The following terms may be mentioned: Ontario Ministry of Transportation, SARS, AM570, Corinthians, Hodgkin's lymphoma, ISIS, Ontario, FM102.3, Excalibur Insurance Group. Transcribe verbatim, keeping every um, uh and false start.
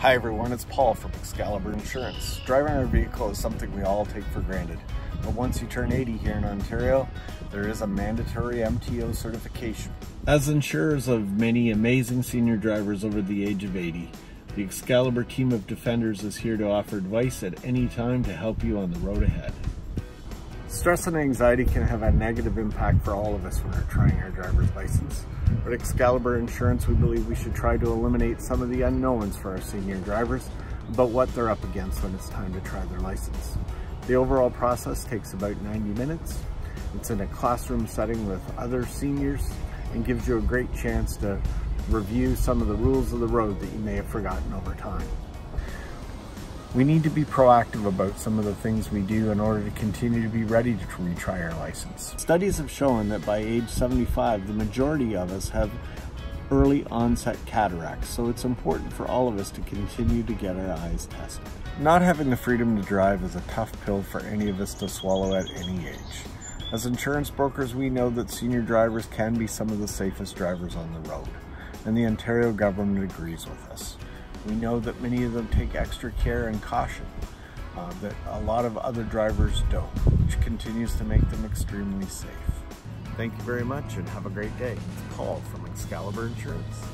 Hi everyone, it's Paul from Excalibur Insurance. Driving our vehicle is something we all take for granted, but once you turn eighty here in Ontario, there is a mandatory M T O certification. As insurers of many amazing senior drivers over the age of eighty, the Excalibur team of defenders is here to offer advice at any time to help you on the road ahead. Stress and anxiety can have a negative impact for all of us when we're trying our driver's license. But at Excalibur Insurance, we believe we should try to eliminate some of the unknowns for our senior drivers about what they're up against when it's time to try their license. The overall process takes about ninety minutes. It's in a classroom setting with other seniors and gives you a great chance to review some of the rules of the road that you may have forgotten over time. We need to be proactive about some of the things we do in order to continue to be ready to retry our license. Studies have shown that by age seventy-five, the majority of us have early onset cataracts, so it's important for all of us to continue to get our eyes tested. Not having the freedom to drive is a tough pill for any of us to swallow at any age. As insurance brokers, we know that senior drivers can be some of the safest drivers on the road, and the Ontario government agrees with us. We know that many of them take extra care and caution uh, that a lot of other drivers don't, which continues to make them extremely safe. Thank you very much and have a great day. It's Paul from Excalibur Insurance.